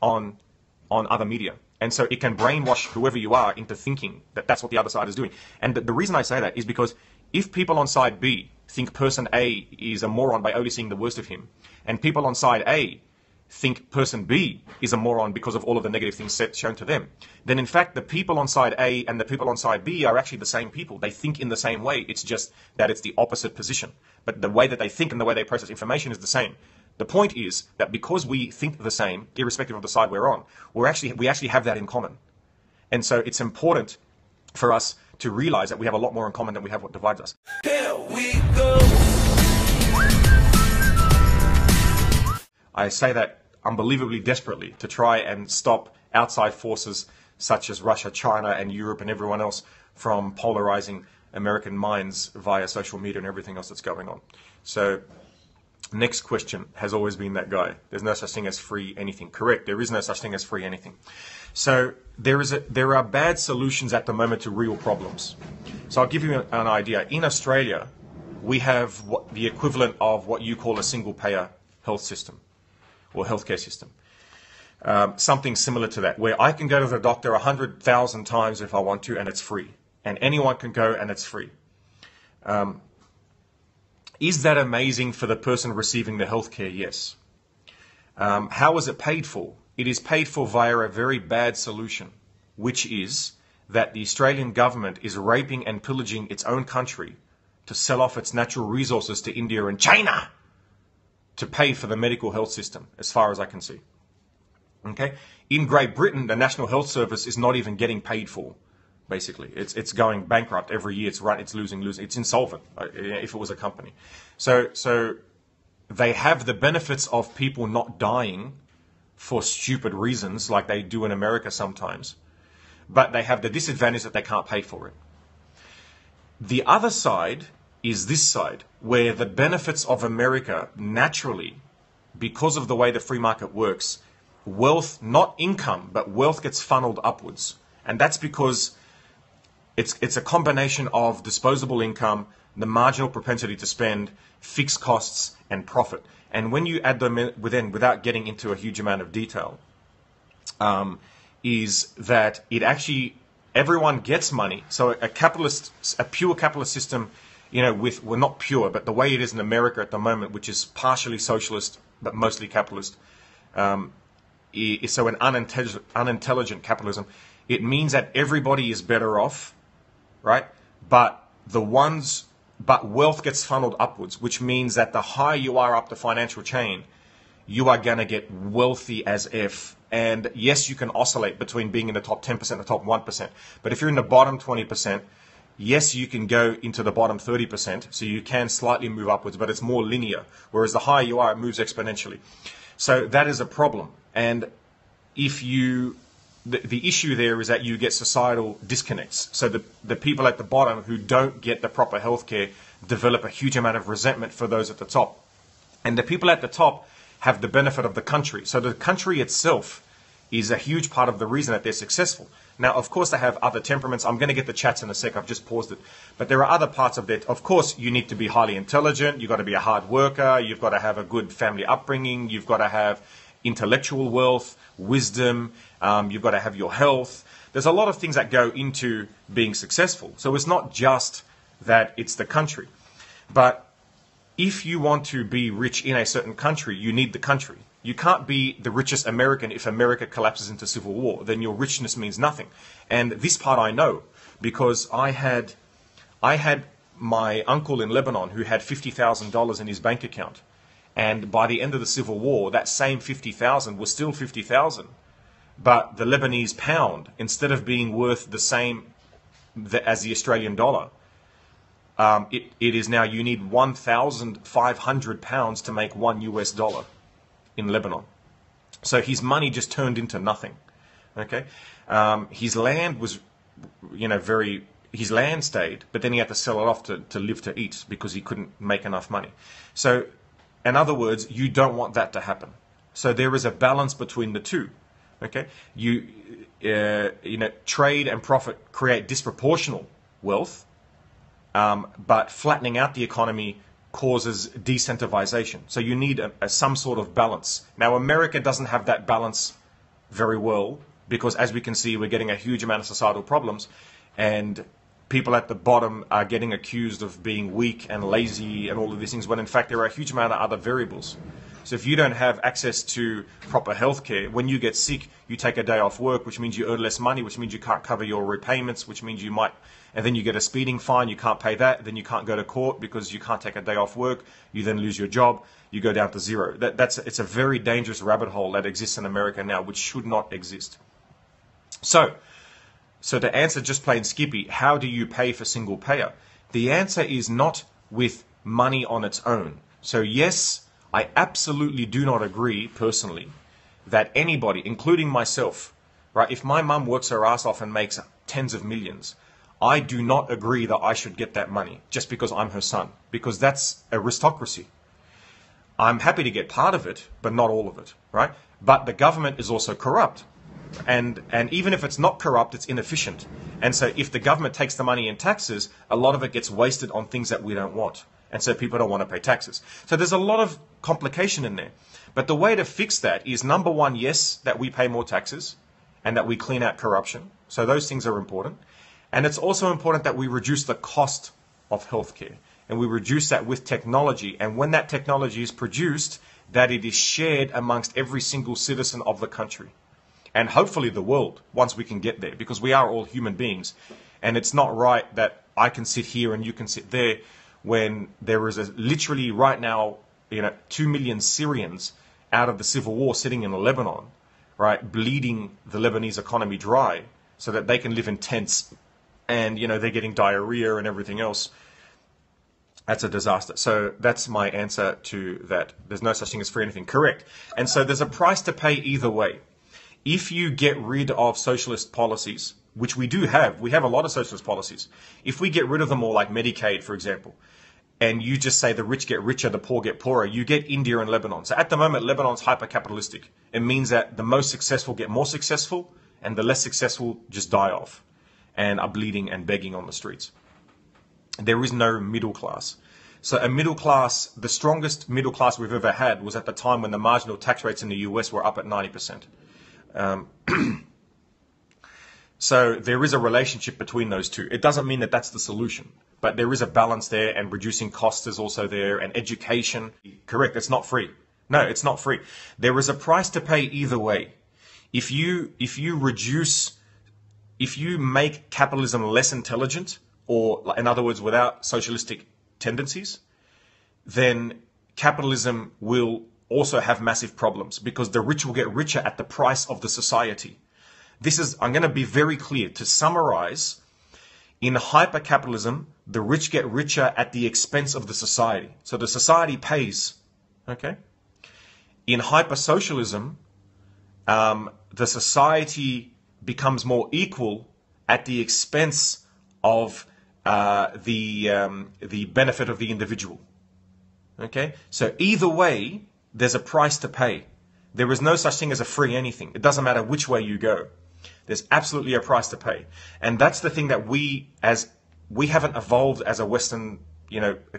on other media. And so it can brainwash whoever you are into thinking that that's what the other side is doing. And the reason I say that is because if people on side B think person A is a moron by only seeing the worst of him, and people on side A think person B is a moron because of all of the negative things shown to them, then in fact the people on side A and the people on side B are actually the same people. They think in the same way, it's just that it's the opposite position. But the way that they think and the way they process information is the same. The point is that because we think the same, irrespective of the side we're on, we actually have that in common. And so it's important for us to realize that we have a lot more in common than we have what divides us. Here we go. I say that unbelievably desperately to try and stop outside forces such as Russia, China, and Europe and everyone else from polarizing American minds via social media and everything else that's going on. So next question has always been that guy. There's no such thing as free anything. Correct. There is no such thing as free anything. So there are bad solutions at the moment to real problems. So I'll give you an idea. In Australia, we have the equivalent of what you call a single-payer health system or healthcare system. Something similar to that, where I can go to the doctor 100,000 times if I want to, and it's free. And anyone can go, and it's free. Is that amazing for the person receiving the healthcare? Yes. How is it paid for? It is paid for via a very bad solution, which is that the Australian government is raping and pillaging its own country to sell off its natural resources to India and China to pay for the medical health system, as far as I can see. Okay? In Great Britain, the National Health Service is not even getting paid for. Basically, it's going bankrupt every year. It's right. It's losing. It's insolvent. If it was a company, so they have the benefits of people not dying for stupid reasons like they do in America sometimes, but they have the disadvantage that they can't pay for it. The other side is this side where the benefits of America naturally, because of the way the free market works, wealth, not income, but wealth gets funneled upwards, and that's because It's a combination of disposable income, the marginal propensity to spend, fixed costs, and profit. And when you add them within, without getting into a huge amount of detail, is that it actually, everyone gets money. So a pure capitalist system, you know, well, not pure, but the way it is in America at the moment, which is partially socialist, but mostly capitalist, so an unintelligent capitalism, it means that everybody is better off, right? But wealth gets funneled upwards, which means that the higher you are up the financial chain, you are going to get wealthy as if. And yes, you can oscillate between being in the top 10% and the top 1%. But if you're in the bottom 20%, yes, you can go into the bottom 30%. So you can slightly move upwards, but it's more linear. Whereas the higher you are, it moves exponentially. So that is a problem. And if you... The issue there is that you get societal disconnects. So the people at the bottom who don't get the proper healthcare develop a huge amount of resentment for those at the top. And the people at the top have the benefit of the country. So the country itself is a huge part of the reason that they're successful. Now, of course, they have other temperaments. I'm going to get the chats in a sec. I've just paused it. But there are other parts of that. Of course, you need to be highly intelligent. You've got to be a hard worker. You've got to have a good family upbringing. You've got to have intellectual wealth, wisdom. You've got to have your health. There's a lot of things that go into being successful. So it's not just that it's the country. But if you want to be rich in a certain country, you need the country. You can't be the richest American if America collapses into civil war. Then your richness means nothing. And this part I know because I had my uncle in Lebanon who had $50,000 in his bank account. And by the end of the civil war, that same 50,000 was still 50,000. But the Lebanese pound, instead of being worth the same as the Australian dollar, it is now, you need 1,500 pounds to make $1 in Lebanon. So his money just turned into nothing. Okay, his land was, you know, his land stayed, but then he had to sell it off to live to eat because he couldn't make enough money. So in other words, you don't want that to happen. So there is a balance between the two. Okay, you know, trade and profit create disproportional wealth, but flattening out the economy causes decentivization. So you need some sort of balance. Now, America doesn't have that balance very well, because as we can see, we're getting a huge amount of societal problems, and people at the bottom are getting accused of being weak and lazy and all of these things, when in fact there are a huge amount of other variables. So if you don't have access to proper healthcare, when you get sick, you take a day off work, which means you earn less money, which means you can't cover your repayments, which means you might, and then you get a speeding fine, you can't pay that, then you can't go to court because you can't take a day off work, you then lose your job, you go down to zero. It's a very dangerous rabbit hole that exists in America now, which should not exist. So to answer just plain Skippy, how do you pay for single payer? The answer is not with money on its own. So yes, I absolutely do not agree personally that anybody, including myself, right? If my mum works her ass off and makes tens of millions, I do not agree that I should get that money just because I'm her son, because that's aristocracy. I'm happy to get part of it, but not all of it, right? But the government is also corrupt. And even if it's not corrupt, it's inefficient. And so if the government takes the money in taxes, a lot of it gets wasted on things that we don't want. And so people don't want to pay taxes. So there's a lot of complication in there. But the way to fix that is, number one, yes, that we pay more taxes and that we clean out corruption. So those things are important. And it's also important that we reduce the cost of healthcare. And we reduce that with technology. And when that technology is produced, that it is shared amongst every single citizen of the country. And hopefully the world, once we can get there, because we are all human beings. And it's not right that I can sit here and you can sit there when there is literally right now, 2 million Syrians out of the civil war sitting in Lebanon, right, bleeding the Lebanese economy dry so that they can live in tents and, they're getting diarrhea and everything else. That's a disaster. So that's my answer to that. There's no such thing as free anything. Correct. And so there's a price to pay either way. If you get rid of socialist policies, which we have a lot of socialist policies. If we get rid of them all, like Medicaid, for example, and you just say the rich get richer, the poor get poorer, you get India and Lebanon. So at the moment, Lebanon's hyper-capitalistic. It means that the most successful get more successful and the less successful just die off and are bleeding and begging on the streets. There is no middle class. So a middle class, the strongest middle class we've ever had was at the time when the marginal tax rates in the US were up at 90%. So there is a relationship between those two. It doesn't mean that that's the solution, but there is a balance there, and reducing costs is also there, and education. Correct, it's not free. No, it's not free. There is a price to pay either way. If you make capitalism less intelligent, or in other words, without socialistic tendencies, then capitalism will also have massive problems, because the rich will get richer at the price of the society. I'm going to be very clear. To summarize, in hyper-capitalism, the rich get richer at the expense of the society. So the society pays, okay? In hyper-socialism, the society becomes more equal at the expense of the benefit of the individual, okay? So either way, there's a price to pay. There is no such thing as a free anything. It doesn't matter which way you go. There's absolutely a price to pay. And that's the thing that we haven't evolved as a Western,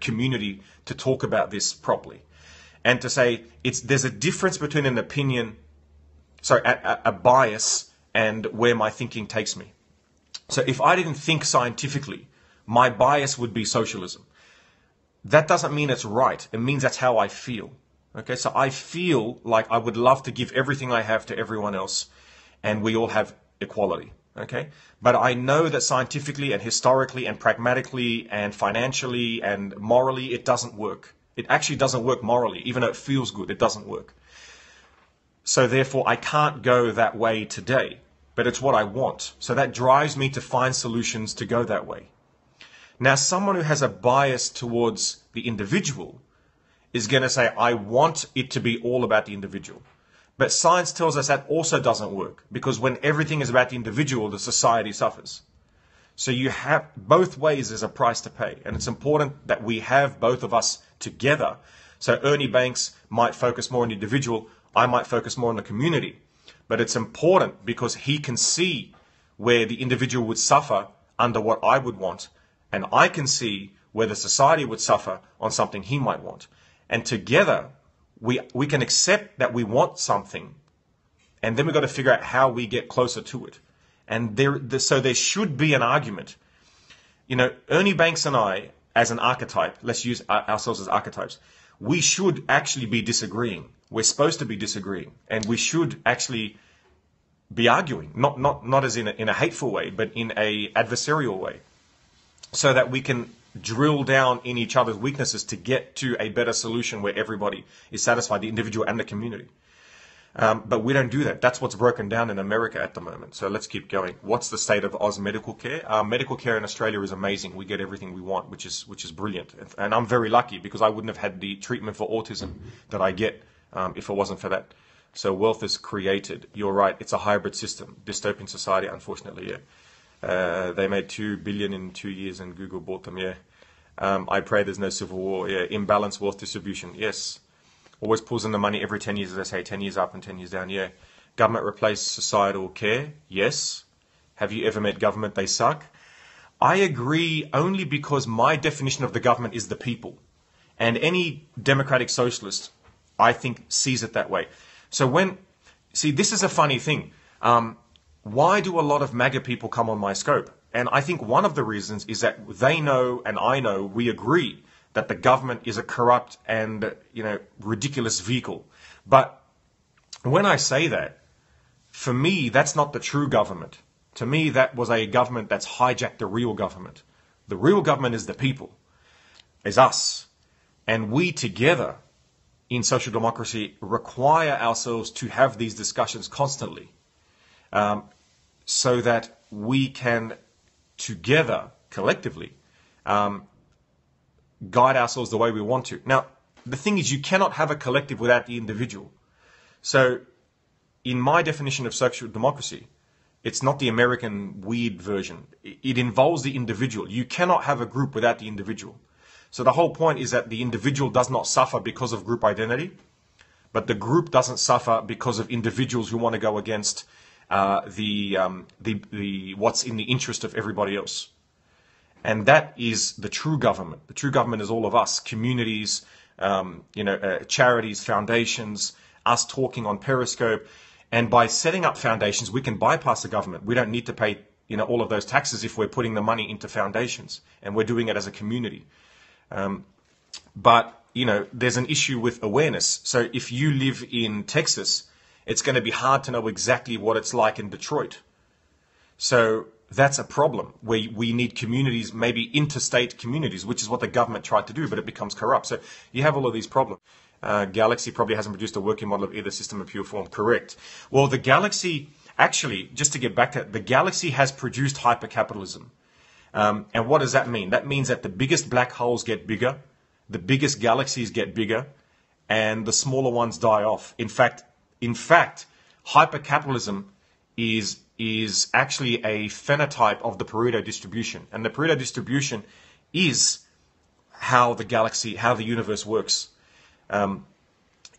community to talk about this properly. And to say there's a difference between an opinion, a bias, and where my thinking takes me. So if I didn't think scientifically, my bias would be socialism. That doesn't mean it's right. It means that's how I feel. Okay, so I feel like I would love to give everything I have to everyone else, and we all have equality, okay? But I know that scientifically and historically and pragmatically and financially and morally, it doesn't work. It actually doesn't work morally. Even though it feels good, it doesn't work. So therefore, I can't go that way today, but it's what I want. So that drives me to find solutions to go that way. Now, someone who has a bias towards the individual is going to say, I want it to be all about the individual. But science tells us that also doesn't work, because when everything is about the individual, the society suffers. So you have both ways. There's a price to pay, and it's important that we have both of us together. So Ernie Banks might focus more on the individual. I might focus more on the community, but it's important because he can see where the individual would suffer under what I would want. And I can see where the society would suffer on something he might want. And together, we can accept that we want something And then we've got to figure out how we get closer to it. And so there should be an argument. You know, Ernie Banks and I, as an archetype, let's use ourselves as archetypes, we should actually be disagreeing. We're supposed to be disagreeing. And we should actually be arguing, not as in a hateful way, but in a adversarial way, so that we can drill down in each other's weaknesses to get to a better solution where everybody is satisfied, the individual and the community. But we don't do that. That's what's broken down in America at the moment. So let's keep going. What's the state of Oz medical care? Medical care in Australia is amazing. We get everything we want, which is brilliant. And I'm very lucky because I wouldn't have had the treatment for autism that I get if it wasn't for that. So wealth is created. You're right. It's a hybrid system. Dystopian society, unfortunately, yeah. They made $2 billion in 2 years and Google bought them, yeah. I pray there's no civil war, yeah. Imbalanced wealth distribution, yes. Always pulls in the money every 10 years, as I say, 10 years up and 10 years down, yeah. Government replace societal care, yes. Have you ever met government? They suck. I agree only because my definition of the government is the people. And any democratic socialist, I think, sees it that way. So see, this is a funny thing. Why do a lot of MAGA people come on my scope? And I think one of the reasons is that they know, and I know, we agree that the government is a corrupt and, you know, ridiculous vehicle. But when I say that, for me, that's not the true government. To me, that was a government that's hijacked the real government. The real government is the people, is us. And we together in social democracy require ourselves to have these discussions constantly. So that we can together, collectively, guide ourselves the way we want to. Now, the thing is, you cannot have a collective without the individual. So, in my definition of social democracy, it's not the American weird version. It involves the individual. You cannot have a group without the individual. So the whole point is that the individual does not suffer because of group identity, but the group doesn't suffer because of individuals who want to go against what's in the interest of everybody else. And that is the true government. The true government is all of us, communities, charities, foundations, us talking on Periscope. And by setting up foundations, we can bypass the government. We don't need to pay, you know, all of those taxes if we're putting the money into foundations and we're doing it as a community. But, you know, there's an issue with awareness. So if you live in Texas, it's going to be hard to know exactly what it's like in Detroit. So that's a problem where we need communities, maybe interstate communities, which is what the government tried to do, but it becomes corrupt. So you have all of these problems. Galaxy probably hasn't produced a working model of either system in pure form. Correct. Well, the Galaxy, actually, just to get back to it, the Galaxy has produced hypercapitalism. And what does that mean? That means that the biggest black holes get bigger, the biggest galaxies get bigger, and the smaller ones die off. In fact, hypercapitalism is actually a phenotype of the Pareto distribution. And the Pareto distribution is how the galaxy, how the universe works.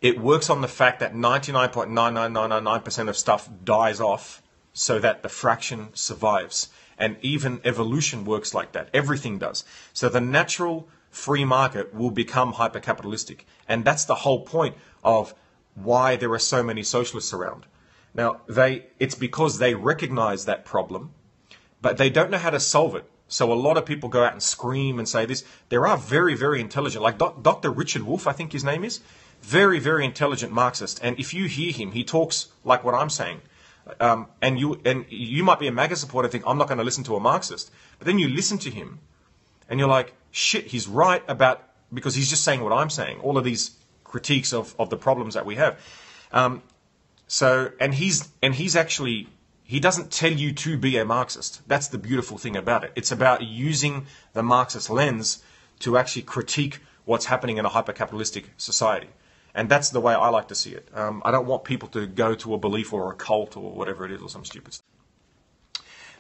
It works on the fact that 99.99999% of stuff dies off so that the fraction survives. And even evolution works like that. Everything does. So the natural free market will become hypercapitalistic. And that's the whole point of why there are so many socialists around. Now, it's because they recognize that problem, but they don't know how to solve it. So a lot of people go out and scream and say this. There are very, very intelligent, like Dr. Richard Wolfe, I think his name is, very, very intelligent Marxist. And if you hear him, he talks like what I'm saying. And you might be a MAGA supporter and think, I'm not going to listen to a Marxist. But then you listen to him and you're like, shit, he's right about, because he's just saying what I'm saying, all of these critiques of the problems that we have. He doesn't tell you to be a Marxist. That's the beautiful thing about it. It's about using the Marxist lens to actually critique what's happening in a hyper-capitalistic society. And that's the way I like to see it. I don't want people to go to a belief or a cult or whatever it is or some stupid stuff.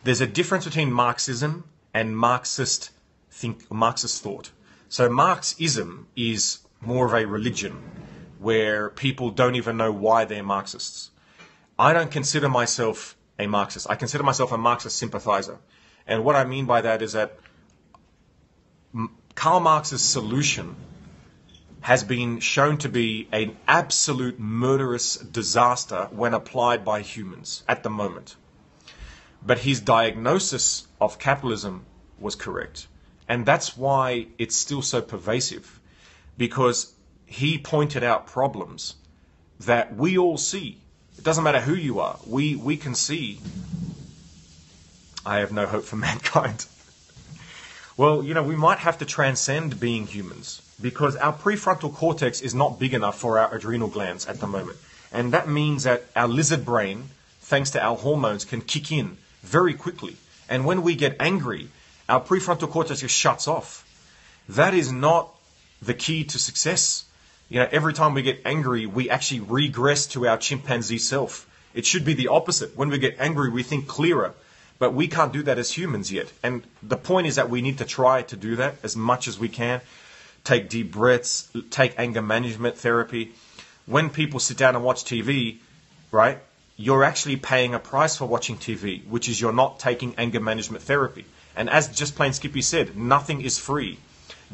There's a difference between Marxism and Marxist thought. So Marxism is more of a religion, where people don't even know why they're Marxists. I don't consider myself a Marxist. I consider myself a Marxist sympathizer. And what I mean by that is that Karl Marx's solution has been shown to be an absolute murderous disaster when applied by humans at the moment. But his diagnosis of capitalism was correct. And that's why it's still so pervasive, because he pointed out problems that we all see. It doesn't matter who you are. We can see. I have no hope for mankind. Well, you know, we might have to transcend being humans, because our prefrontal cortex is not big enough for our adrenal glands at the moment. And that means that our lizard brain, thanks to our hormones, can kick in very quickly. And when we get angry, our prefrontal cortex just shuts off. That is not the key to success. You know, every time we get angry, we actually regress to our chimpanzee self. It should be the opposite. When we get angry, we think clearer. But we can't do that as humans yet. And the point is that we need to try to do that as much as we can. Take deep breaths, take anger management therapy. When people sit down and watch TV, right, you're actually paying a price for watching TV, which is you're not taking anger management therapy. And as Just Plain Skippy said, nothing is free.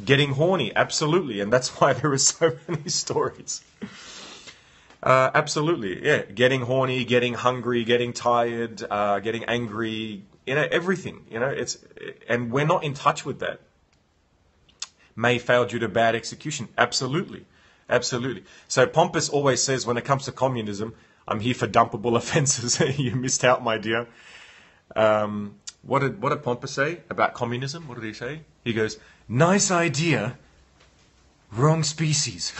Getting horny, absolutely. And that's why there are so many stories. Absolutely, yeah. Getting horny, getting hungry, getting tired, getting angry, you know, everything, you know, and we're not in touch with that. May fail due to bad execution. Absolutely, absolutely. So Pompous always says, when it comes to communism, I'm here for dumpable offenses. You missed out, my dear. What did Pompous say about communism? What did he say? He goes, nice idea, wrong species.